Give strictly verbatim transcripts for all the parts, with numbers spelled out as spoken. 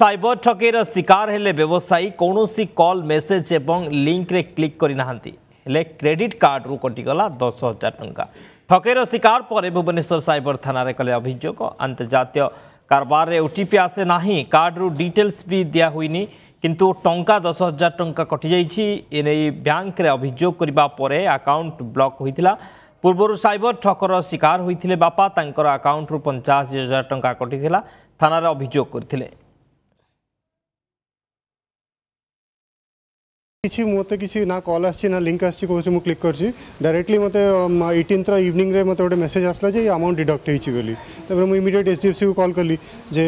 Cyber ठकेर शिकार हेले व्यवसायी कौनसी कॉल मेसेज एवं लिंक रे क्लिक करि नाहंती हेले क्रेडिट कार्ड रु कटिगला दस हजार टंका। ठकेर शिकार पर भुवनेश्वर साइबर थाना रे कले अभियोग। अंतर्जातीय कारबार रे ओटीपी आसे नाही, कार्ड रु डिटेल्स भी दिया होइनी किंतु टंका दस हजार टंका कटि जाइछि। एने बैंक रे अभियोग करिबा परे अकाउंट ब्लॉक होइतिला। पूर्व साइबर ठकर शिकार होइथिले बापा, तांकर अकाउंट रु पचास हजार टंका कटिथिला, थाना रे अभियोग करथिले। किसी मत किसी ना कॉल आसी ना लिंक आसी कहूँ मुझे क्लिक करछि डायरेक्टली मत अठारह रा इवनिंग रे मत गोटे मेसेज आसला जे अमाउंट डिडक्ट होइछि बोली। तबरे मु इमीडिएट एचडीएफसी को कॉल कली जे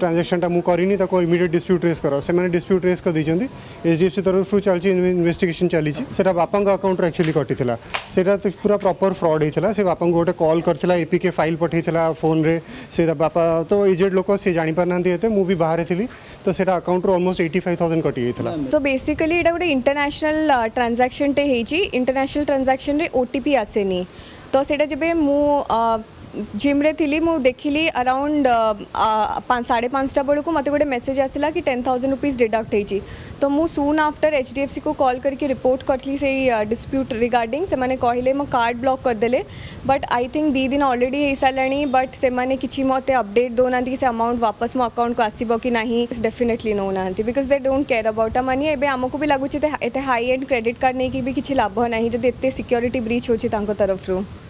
ट्रांजैक्शन टा मु करिनी ताको इमीडिएट डिस्प्यूट रेस करो। से माने डिस्प्यूट रेस कर दिजंती, एचडीएफसी तरफ रु चलछि इन्वेस्टिगेशन चली छि। सेटा बापा का अकाउंट एक्चुअली कटिथिला, सेटा तो पूरा प्रॉपर फ्रॉड हेथिला। से बापा को गोटे कॉल करथिला, एपीके फाइल पठेथिला फोन रे। से बापा तो एजेड लोक से जानि पारनांती हेते, मु भी बाहर हेथिली। तो सेटा अकाउंट रो ऑलमोस्ट पचासी हज़ार कटि हेथिला। तो बेसिकली इंटरनेशनल ट्रांजैक्शन टे होई, इंटरनेशनल ट्रांजैक्शन रे ओटीपी आसेनी। तो सेटा जबे मु जिम रे थिली मु देखिली अराउंड पाँच साढ़े पाँचटा बेलू मत गोटे मेसेज आसला कि टेन थाउजेंड रुपीज डिडक्ट होती। तो मु सून आफ्टर एचडीएफसी को कॉल करके रिपोर्ट करी से डिस्प्यूट रिगार्डिंग। से माने कहले मो कार्ड ब्लॉक करदेले, बट आई थिंक दी दिन ऑलरेडी हो सारे, बट से माने किछि मते अपडेट दोना कि से अमाउंट वापस मो अकाउंट को आसो कि नहीं। डेफिनेटली नो ना, because they don't care about a money. एबे हमकु भी लागुछि एते हाई एंड क्रेडिट कार्ड नहीं कि भी किछि लाभ नाही, जदि एते सिक्योरिटी ब्रीच होछि तांको तरफ रु।